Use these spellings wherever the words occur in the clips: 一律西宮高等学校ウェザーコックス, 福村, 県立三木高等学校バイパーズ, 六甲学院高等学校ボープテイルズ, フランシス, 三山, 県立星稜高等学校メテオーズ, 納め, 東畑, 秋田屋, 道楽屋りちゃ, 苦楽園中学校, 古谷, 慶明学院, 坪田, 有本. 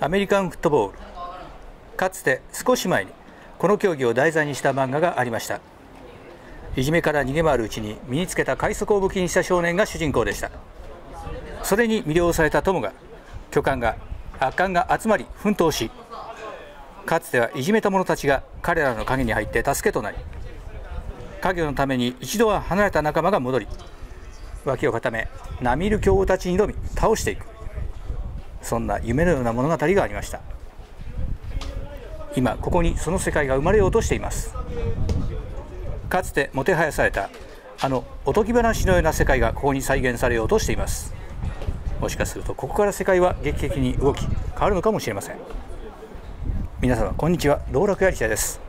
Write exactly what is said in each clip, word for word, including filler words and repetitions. アメリカンフットボール、かつて少し前にこの競技を題材にした漫画がありました。いじめから逃げ回るうちに身につけた快速を武器にした少年が主人公でした。それに魅了された友が巨漢が悪漢が集まり奮闘し、かつてはいじめた者たちが彼らの影に入って助けとなり、家業のために一度は離れた仲間が戻り、脇を固め並みいる強豪たちに挑み倒していく、そんな夢のような物語がありました。今ここにその世界が生まれようとしています。かつてもてはやされたあのおとぎ話のような世界がここに再現されようとしています。もしかするとここから世界は劇的に動き変わるのかもしれません。皆様こんにちは、道楽やりちゃです。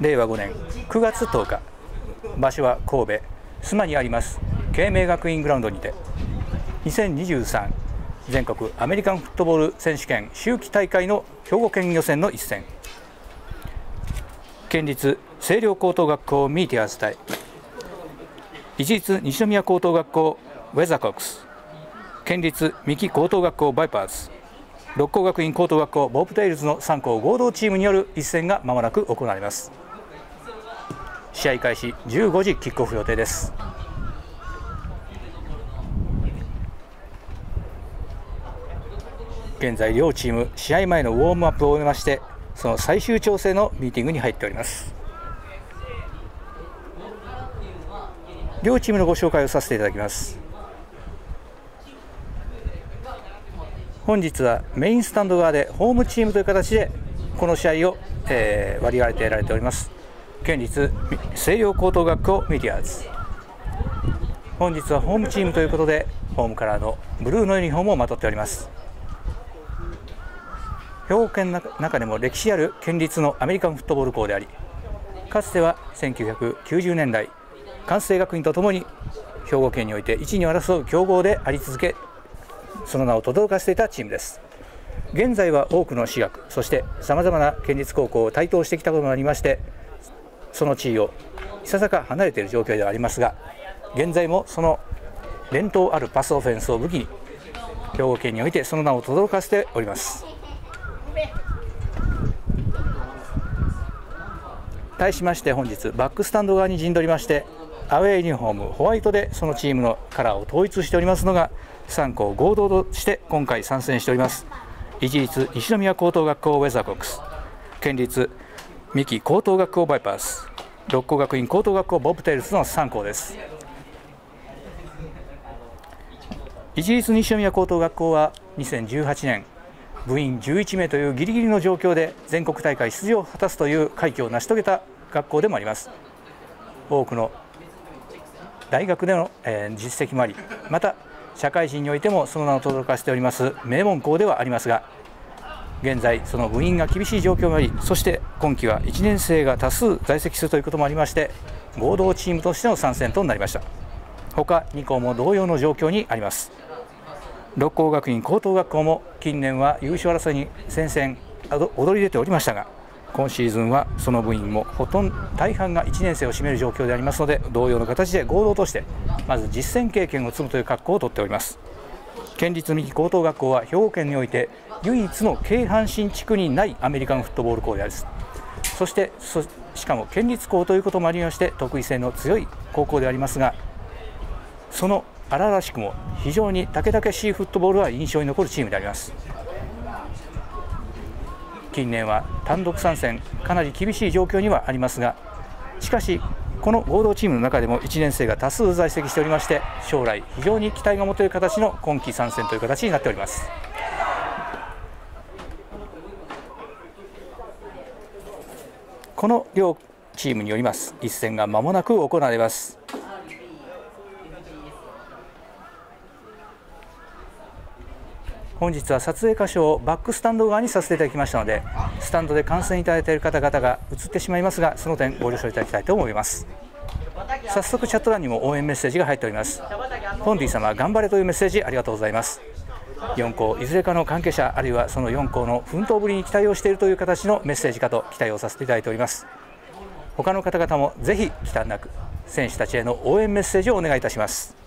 れいわごねんくがつとおか、場所は神戸須磨にあります慶明学院グラウンドにて、にせんにじゅうさん全国アメリカンフットボール選手権秋季大会の兵庫県予選の一戦、県立星稜高等学校メテオーズ対一律西宮高等学校ウェザーコックス、県立三木高等学校バイパーズ、六甲学院高等学校ボープテイルズのさん校合同チームによる一戦がまもなく行われます。試合開始じゅうごじキックオフ予定です。現在両チーム試合前のウォームアップを終えまして、その最終調整のミーティングに入っております。両チームのご紹介をさせていただきます。本日はメインスタンド側でホームチームという形でこの試合を、えー、割り当てられております。県立星稜高等学校メテオーズ、本日はホームチームということでホームカラーのブルーのユニフォームをまとっております。兵庫県の中でも歴史ある県立のアメリカンフットボール校であり、かつてはせんきゅうひゃくきゅうじゅうねんだい関西学院とともに兵庫県においていち、にを争う強豪であり続け、その名を轟かせていたチームです。現在は多くの私学、そしてさまざまな県立高校を台頭してきたこともありまして、その地位をいささか離れている状況ではありますが、現在もその伝統あるパスオフェンスを武器に兵庫県においてその名を轟かせております。対しまして本日バックスタンド側に陣取りまして、アウェーユニフォームホワイトでそのチームのカラーを統一しておりますのがさん校合同として今回参戦しております一律西宮高等学校ウェザーコックス、県立三木高等学校バイパース、六甲学院高等学校ボブテイルズのさん校です。一律西宮高等学校はにせんじゅうはちねん部員じゅういちめいというギリギリの状況で全国大会出場を果たすという快挙を成し遂げた学校でもあります。多くの大学での実績もあり、また社会人においてもその名を轟かせております名門校ではありますが、現在その部員が厳しい状況もあり、そして今季はいちねんせいが多数在籍するということもありまして、合同チームとしての参戦となりました。他に校も同様の状況にあります。六甲学院高等学校も近年は優勝争いに戦々躍り出ておりましたが、今シーズンはその部員もほとんど大半がいちねんせいを占める状況でありますので、同様の形で合同としてまず実戦経験を積むという格好をとっております。県立三木高等学校は兵庫県において唯一の京阪神地区にないアメリカンフットボール校であります。そしてそしかも県立校ということもありまして得意性の強い高校でありますが、その荒々しくも非常にたけだけしいフットボールは印象に残るチームであります。近年は単独参戦かなり厳しい状況にはありますが、しかしこの合同チームの中でもいちねんせいが多数在籍しておりまして、将来非常に期待が持てる形の今季参戦という形になっております。この両チームによります一戦が間もなく行われます。本日は撮影箇所をバックスタンド側にさせていただきましたので、スタンドで観戦いただいている方々が映ってしまいますが、その点ご了承いただきたいと思います。早速チャット欄にも応援メッセージが入っております。ポンディ様頑張れというメッセージありがとうございます。よん校いずれかの関係者あるいはそのよん校の奮闘ぶりに期待をしているという形のメッセージかと期待をさせていただいております。他の方々もぜひ忌憚なく選手たちへの応援メッセージをお願いいたします。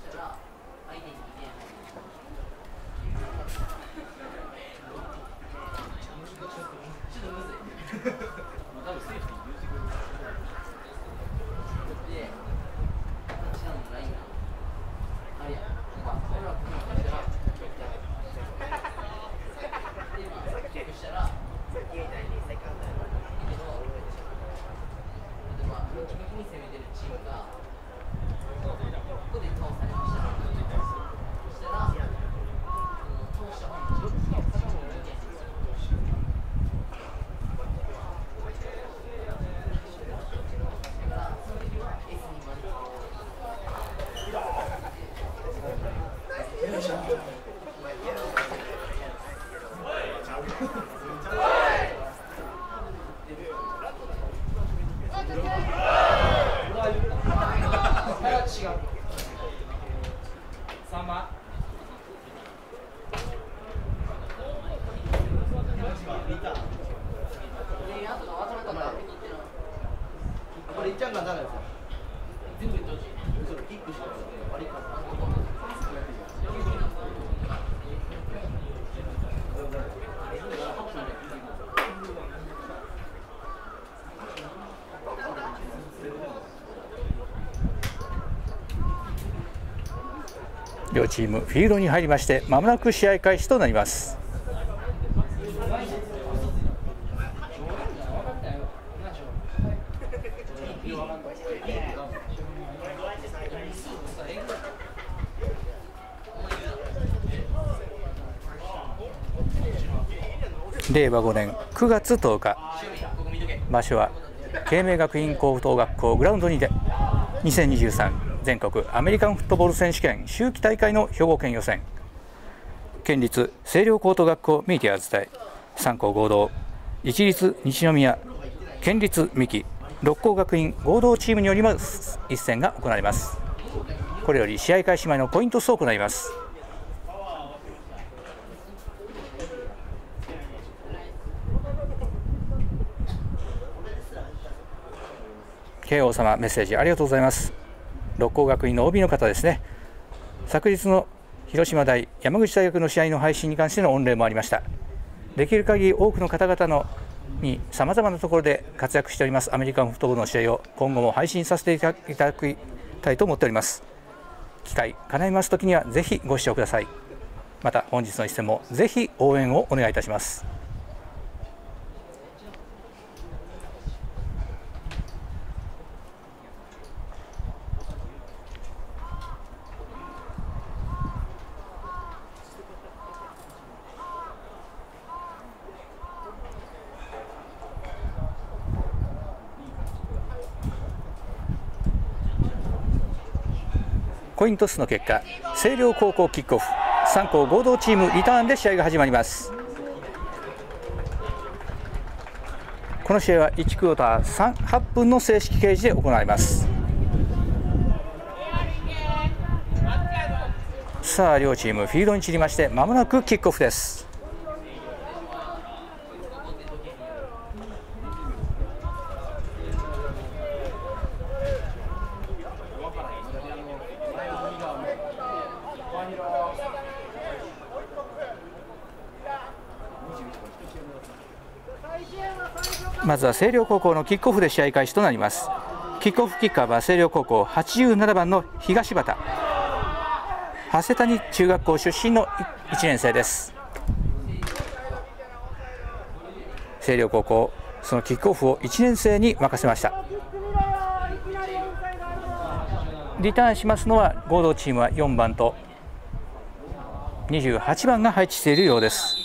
両チームフィールドに入りまして、まもなく試合開始となります。令和五年九月十日、場所は慶明学院高等学校グラウンドにてにせんにじゅうさん全国アメリカンフットボール選手権秋季大会の兵庫県予選、県立星稜高等学校メテオーズ対三校合同一律西宮、県立三木、六甲学院合同チームによります一戦が行われます。これより試合開始前のコイントスを行います。慶応様、メッセージありがとうございます。六甲学院の オービー の方ですね。昨日の広島大、山口大学の試合の配信に関しての御礼もありました。できる限り多くの方々のにさまざまなところで活躍しておりますアメリカンフットボールの試合を今後も配信させていただきたいと思っております。機会叶いますときにはぜひご視聴ください。また本日の一戦もぜひ応援をお願いいたします。コイントスの結果、星稜高校キックオフ、三校合同チームリターンで試合が始まります。この試合はいちクォーターさんじゅうはちふんの正式掲示で行われます。さあ両チームフィールドに散りまして、まもなくキックオフです。まずは星稜高校のキックオフで試合開始となります。キックオフキッカーは星稜高校はちじゅうななばんの東畑、長谷谷中学校出身のいちねんせいです。星稜高校、そのキックオフをいちねんせいに任せました。リターンしますのは合同チームはよんばんとにじゅうはちばんが配置しているようです。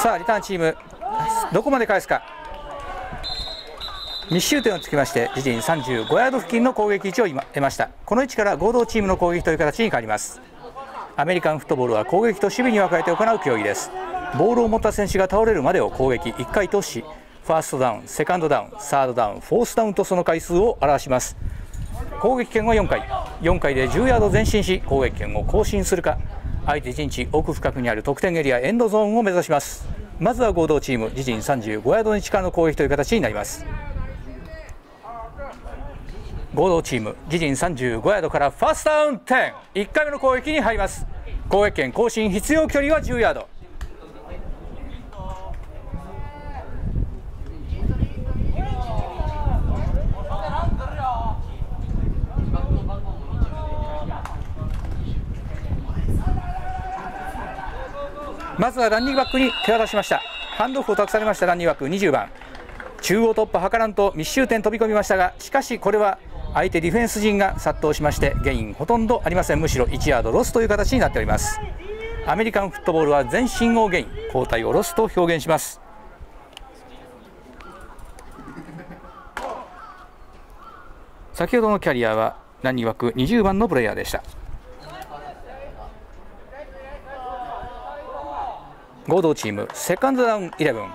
さあリターンチームどこまで返すか。密集点をつきまして自陣さんじゅうごヤード付近の攻撃位置を今得ました。この位置から合同チームの攻撃という形に変わります。アメリカンフットボールは攻撃と守備に分かれて行う競技です。ボールを持った選手が倒れるまでを攻撃いっかいとし、ファーストダウン、セカンドダウン、サードダウン、フォースダウンとその回数を表します。攻撃権はよんかい、よんかいでじゅうヤード前進し攻撃権を更新するか、相手陣地奥深くにある得点エリアエンドゾーンを目指します。まずは合同チーム自陣さんじゅうごヤードに近いの攻撃という形になります。合同チーム自陣さんじゅうごヤードからファーストダウンじゅう、 いっかいめの攻撃に入ります。攻撃権更新、必要距離はじゅうヤード。まずはランニングバックに手渡しました。ハンドオフを託されましたランニングバックにじゅうばん、中央突破図らんと密集点飛び込みましたが、しかしこれは相手ディフェンス陣が殺到しましてゲインほとんどありません。むしろいちヤードロスという形になっております。アメリカンフットボールは全身をゲイン、交代をロスと表現します。先ほどのキャリアはラン枠にじゅうばんのプレイヤーでした。合同チームセカンドダウンイレブン、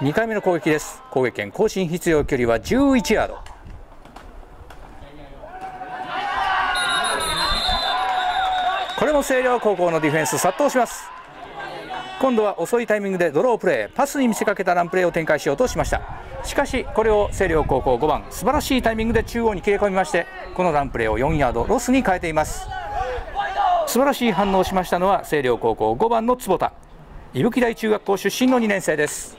にかいめの攻撃です。攻撃権更新必要距離はじゅういちヤード。これも星稜高校のディフェンス殺到します。今度は遅いタイミングでドロープレー、パスに見せかけたランプレーを展開しようとしました。しかしこれを星稜高校ごばん、素晴らしいタイミングで中央に切れ込みまして、このランプレーをよんヤードロスに変えています。素晴らしい反応をしましたのは星稜高校ごばんの坪田、伊吹台中学校出身のにねんせいです。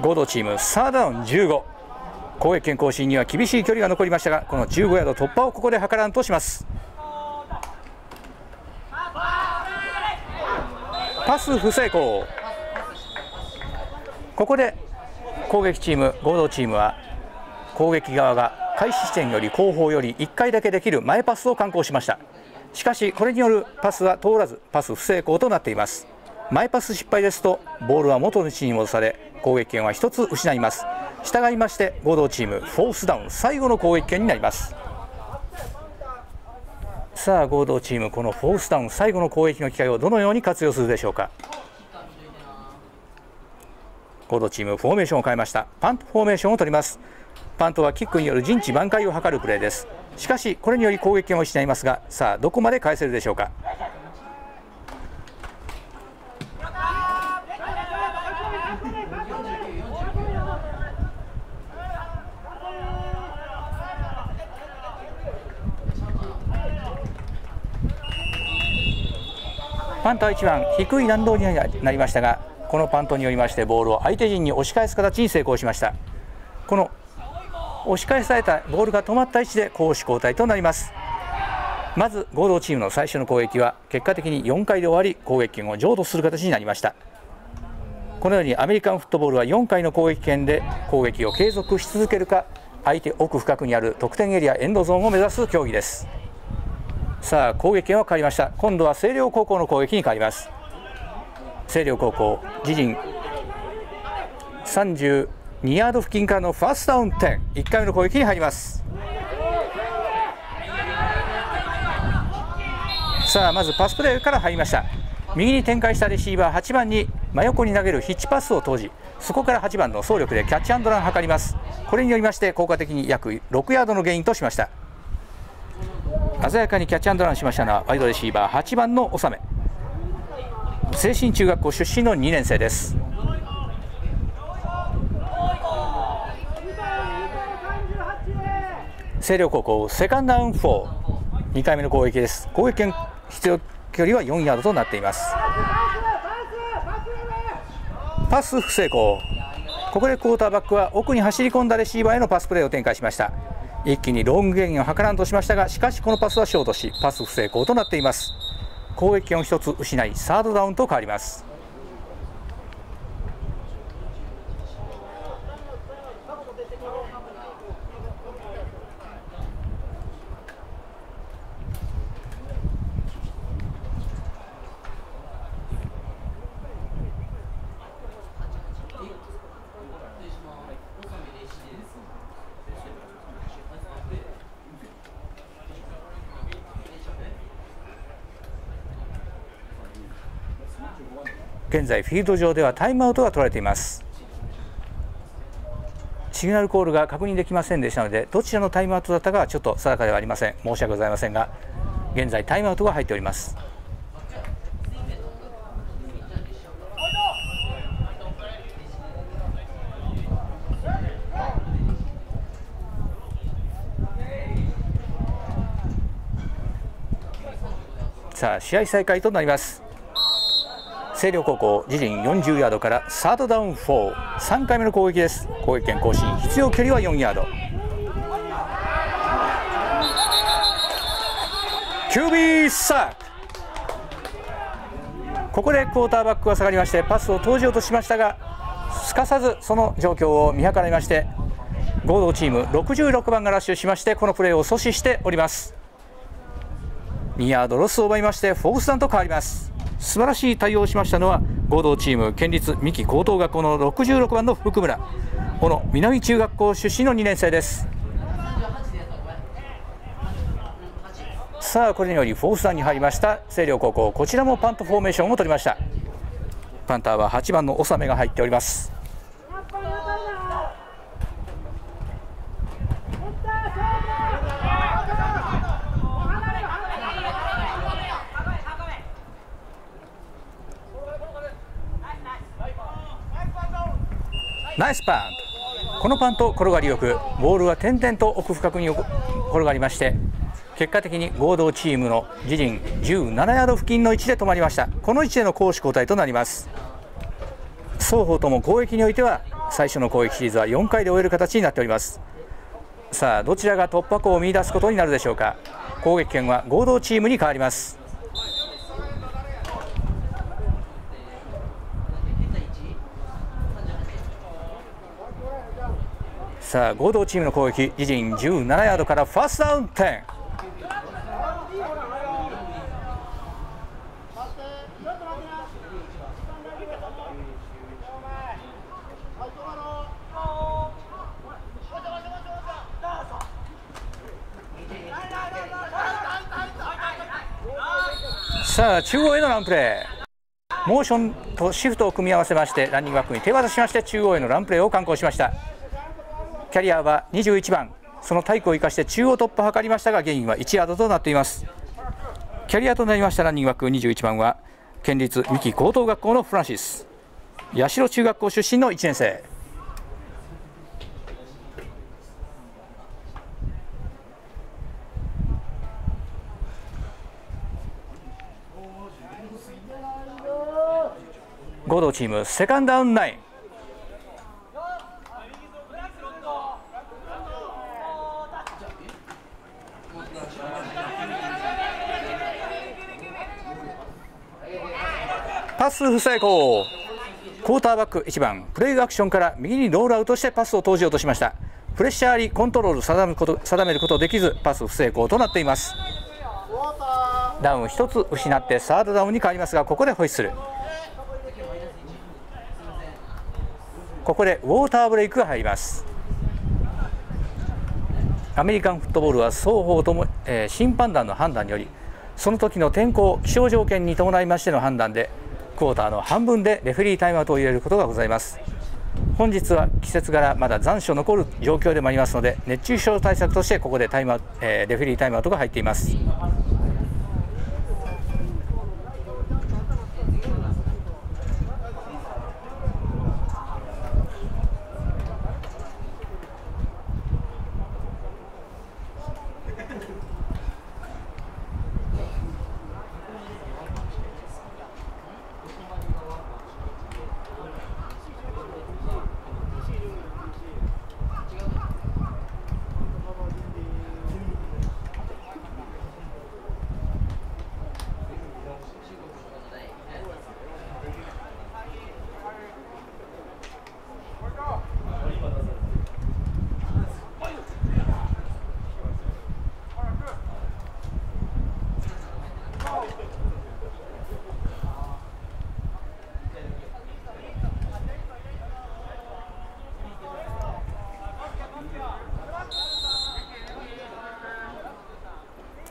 合同チームサードダウンじゅうご、攻撃権更新には厳しい距離が残りましたが、このじゅうごヤード突破をここで計らんとします。パス不成功。ここで攻撃チーム合同チームは攻撃側が開始地点より後方よりいっかいだけできる前パスを敢行しました。しかしこれによるパスは通らず、パス不成功となっています。前パス失敗ですとボールは元の位置に戻され、攻撃権はひとつ失います。従いまして合同チームフォースダウン、最後の攻撃権になります。さあ合同チーム、このフォースダウン最後の攻撃の機会をどのように活用するでしょうか。合同チームフォーメーションを変えました。パントフォーメーションを取ります。パントはキックによる陣地挽回を図るプレーです。しかしこれにより攻撃権を失いますが、さあどこまで返せるでしょうか。パントはいちばん、低い弾道になりましたが、このパントによりましてボールを相手陣に押し返す形に成功しました。この押し返されたボールが止まった位置で攻守交代となります。まず合同チームの最初の攻撃は結果的によんかいで終わり、攻撃権を譲渡する形になりました。このようにアメリカンフットボールはよんかいの攻撃権で攻撃を継続し続けるか、相手奥深くにある得点エリアエンドゾーンを目指す競技です。さあ攻撃権は変わりました。今度は星稜高校の攻撃に変わります。星稜高校自陣さんじゅうにヤード付近からのファーストダウン点、いっかいめの攻撃に入ります。さあまずパスプレーから入りました。右に展開したレシーバーはちばんに真横に投げるヒッチパスを投じ、そこからはちばんの走力でキャッチアンドランを図ります。これによりまして効果的に約ろくヤードのゲインとしました。鮮やかにキャッチアンドランしましたのはワイドレシーバーはちばんの納め、清新中学校出身のにねんせいです。星稜高校セカンドダウンよん、にかいめの攻撃です。攻撃権必要距離はよんヤードとなっています。パス不成功。ここでクォーターバックは奥に走り込んだレシーバーへのパスプレーを展開しました。一気にロングゲインを図らんとしましたが、しかしこのパスはショートしパス不成功となっています。攻撃権をひとつ失いサードダウンと変わります。現在フィールド上ではタイムアウトが取られています。シグナルコールが確認できませんでしたので、どちらのタイムアウトだったかはちょっと定かではありません。申し訳ございませんが、現在タイムアウトが入っております。さあ試合再開となります。星稜高校自陣よんじゅうヤードからサードダウンよん、さんかいめの攻撃です。攻撃権更新必要距離はよんヤード。 キュービー サーク。ここでクォーターバックが下がりましてパスを投じようとしましたが、すかさずその状況を見計らいまして合同チームろくじゅうろくばんがラッシュしまして、このプレーを阻止しております。にヤードロスを奪いましてフォースダウンと変わります。素晴らしい対応をしましたのは合同チーム県立三木高等学校のろくじゅうろくばんの福村、この南中学校出身のにねんせいです。さあこれによりフォースダウンに入りました星稜高校、こちらもパントフォーメーションを取りました。パンターははちばんの納めが入っております。ナイスパント。このパント転がりよく、ボールは点々と奥深くに転がりまして、結果的に合同チームの自陣じゅうななヤード付近の位置で止まりました。この位置での攻守交代となります。双方とも攻撃においては最初の攻撃シリーズはよんかいで終える形になっております。さあどちらが突破口を見出すことになるでしょうか。攻撃権は合同チームに変わります。さあ合同チームの攻撃、自陣じゅうななヤードからファーストダウン点。さあ中央へのランプレー、モーションとシフトを組み合わせましてランニングバックに手渡しまして中央へのランプレーを敢行しました。キャリアはにじゅういちばん、その体育を生かして中央突破を図りましたがゲインはいちヤードとなっています。キャリアとなりましたランニングバックにじゅういちばんは県立三木高等学校のフランシス、社中学校出身のいちねんせい。合同チームセカンドダウンナイン。パス不成功。クォーターバックいちばん、プレイアクションから右にロールアウトしてパスを投じようとしました。プレッシャーありコントロール定めること、定めることできずパス不成功となっています。ダウンひとつ失ってサードダウンに変わりますが、ここでホイッスル、ここでウォーターブレイクが入ります。アメリカンフットボールは双方とも、えー、審判団の判断によりその時の天候気象条件に伴いましての判断でクォーターの半分でレフェリータイムアウトを入れることがございます。本日は季節柄まだ残暑残る状況でもありますので、熱中症対策としてここでタイムアウト、えー、レフェリータイムアウトが入っています。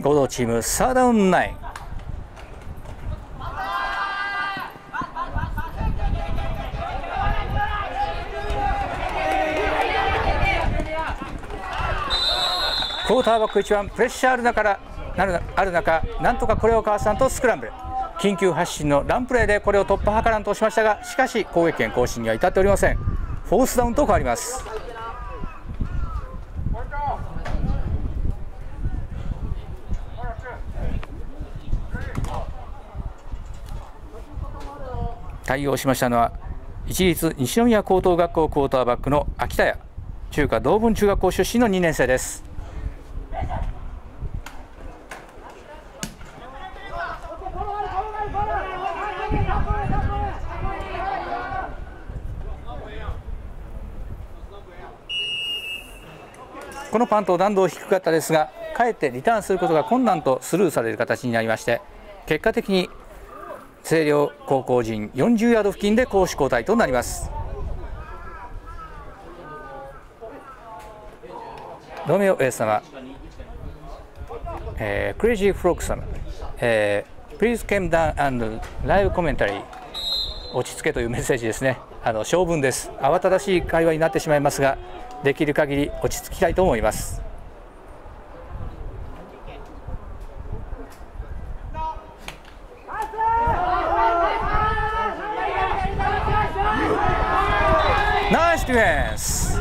合同チームサーダウンナイン。クォーターバックいちばん、プレッシャーある中からなるある中、なんとかこれをかわさんとスクランブル、緊急発進のランプレーでこれを突破図らんとしましたが、しかし攻撃権更新には至っておりません。フォースダウンと変わります。対応しましたのは市立西宮高等学校クォーターバックの秋田屋、中華同文中学校出身のにねんせいです。このパント弾道低かったですが、かえってリターンすることが困難とスルーされる形になりまして、結果的に星稜高校陣よんじゅうヤード付近で攻守交代となります。ロメオエース様、えー、クレイジーフロック様、えー、Please came down and live commentary 落ち着けというメッセージですね。あの性分です。慌ただしい会話になってしまいますが、できる限り落ち着きたいと思います。ナイスディフェンス。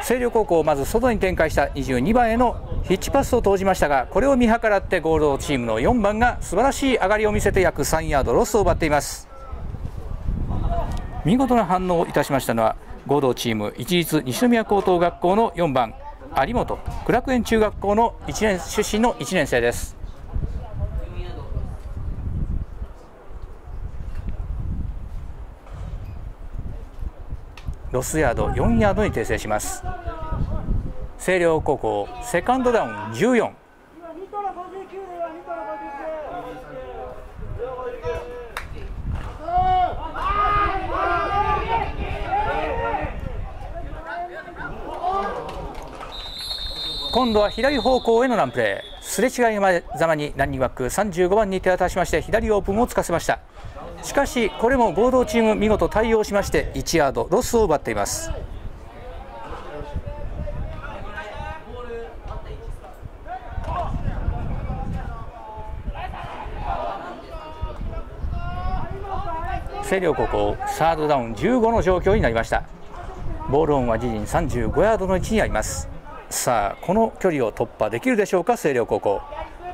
星稜高校をまず外に展開したにじゅうにばんへのヒッチパスを投じましたが、これを見計らってゴールドチームのよんばんが素晴らしい上がりを見せて約さんヤードロスを奪っています。見事な反応をいたしましたのは合同チーム一律西宮高等学校のよんばん有本苦楽園中学校のいちねん出身のいちねん生です。ロスヤードよんヤードに訂正します。星稜高校セカンドダウンじゅうよん。今度は左方向へのランプレー。すれ違いざまにランニングバックさんじゅうごばんに手渡しまして、左オープンをつかせました。しかしこれも合同チーム見事対応しまして、いちヤードロスを奪っています。星稜高校サードダウンじゅうごの状況になりました。ボールオンは自陣さんじゅうごヤードの位置にあります。さあこの距離を突破できるでしょうか。星稜高校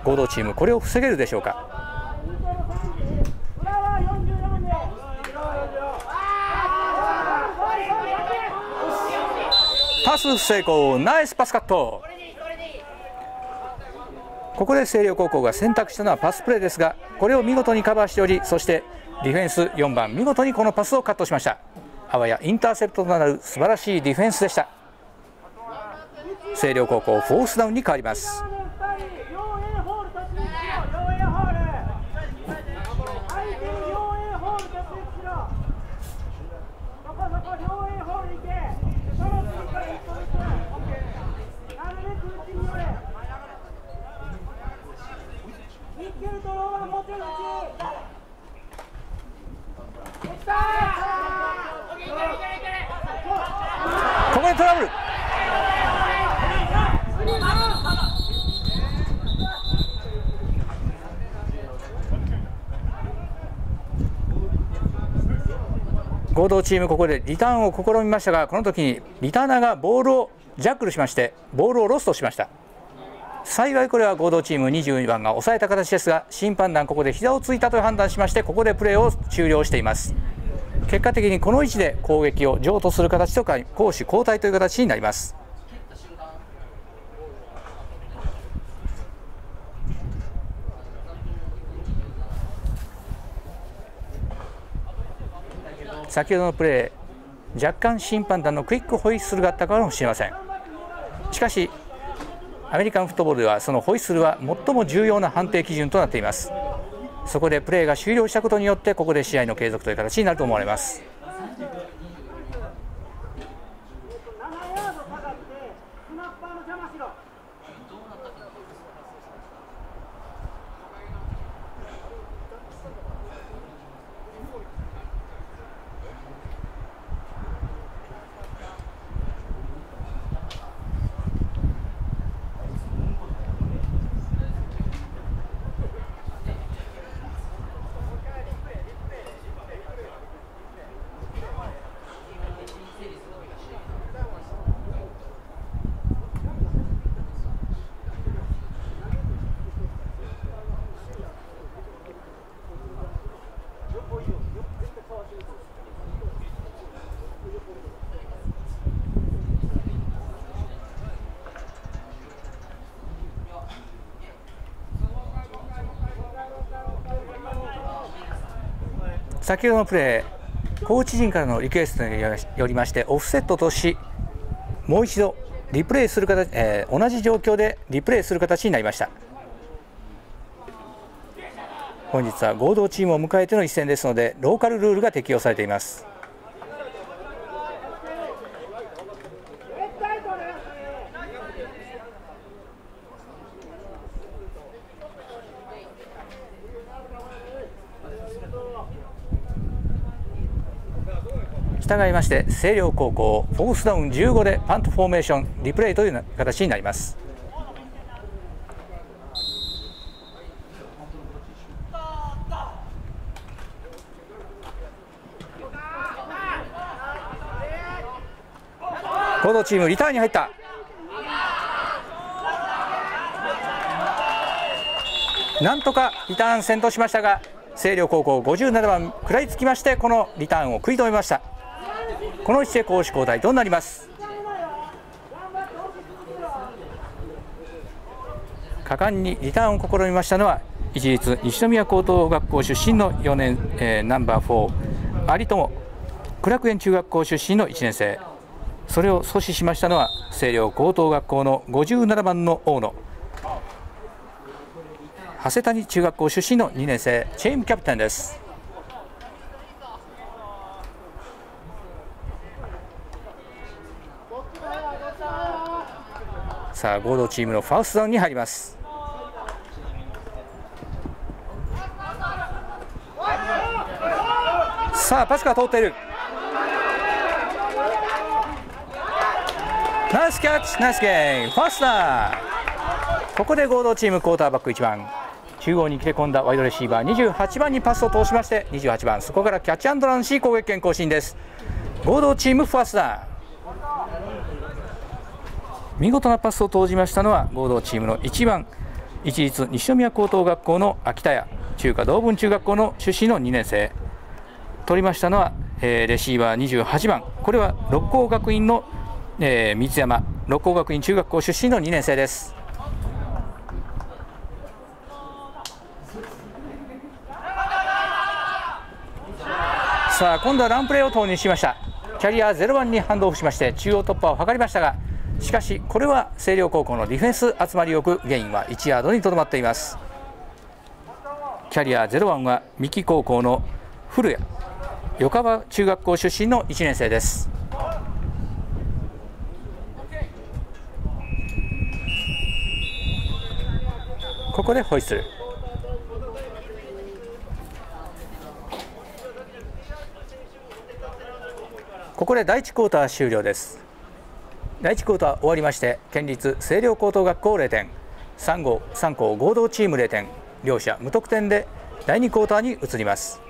合同チーム、これを防げるでしょうか。パス成功。ナイスパスカット。ここで星稜高校が選択したのはパスプレーですが、これを見事にカバーしており、そしてディフェンスよんばん見事にこのパスをカットしました。あわやインターセプトとなる素晴らしいディフェンスでした。星稜高校フォースダウンに変わります。ここでトラブル。合同チームここでリターンを試みましたが、この時にリターナーがボールをジャックルしまして、ボールをロストしました。幸いこれは合同チームにじゅうにばんが抑えた形ですが、審判団ここで膝をついたという判断しまして、ここでプレーを終了しています。結果的にこの位置で攻撃を譲渡する形とか攻守交代という形になります。先ほどのプレー、若干審判団のクイックホイッスルがあったかもしれません。しかしアメリカンフットボールではそのホイッスルは最も重要な判定基準となっています。そこでプレーが終了したことによって、ここで試合の継続という形になると思われます。先ほどのプレー、コーチ陣からのリクエストによりましてオフセットとし、もう一度リプレイする形、えー、同じ状況でリプレイする形になりました。本日は合同チームを迎えての一戦ですので、ローカルルールが適用されています。従いまして星稜高校、フォースダウンじゅうごでパントフォーメーションリプレイという形になります。合同チームリターンに入った。なんとかリターン先行しましたが、星稜高校ごじゅうななばん食らいつきまして、このリターンを食い止めました。この位置で攻守交代となります。果敢にリターンを試みましたのは、一律西宮高等学校出身のよねん、えー、ナンバーよん有友、苦楽園中学校出身のいちねん生。それを阻止しましたのは星稜高等学校のごじゅうななばんの大野、長谷谷中学校出身のにねん生チームキャプテンです。さあ合同チームのファーストダウンに入ります。さあパスが通っている。ナイスキャッチ、ナイスゲーム、ファーストダウン。ここで合同チームクォーターバックいちばん、中央に切れ込んだワイドレシーバーにじゅうはちばんにパスを通しまして、にじゅうはちばんそこからキャッチアンドランし攻撃権更新です。合同チームファーストダウン。見事なパスを投じましたのは合同チームのいちばん、一律西宮高等学校の秋田屋、中華同文中学校の出身のにねん生。取りましたのは、えー、レシーバーにじゅうはちばん、これは六甲学院の、えー、三山、六甲学院中学校出身のにねん生です。さあ今度はランプレーを投入しました。キャリアゼロばんにハンドオフしまして中央突破を図りましたが、しかしこれは星稜高校のディフェンス集まりよく、ゲインはいちヤードにとどまっています。キャリアゼロばんは三木高校の古谷、横川中学校出身のいちねん生です。ここでホイッスル。ここで第いちクォーター終了です。第いちクォーター終わりまして、県立星稜高等学校ぜろてん、さん校合同チームぜろてん、両者無得点でだいにクォーターに移ります。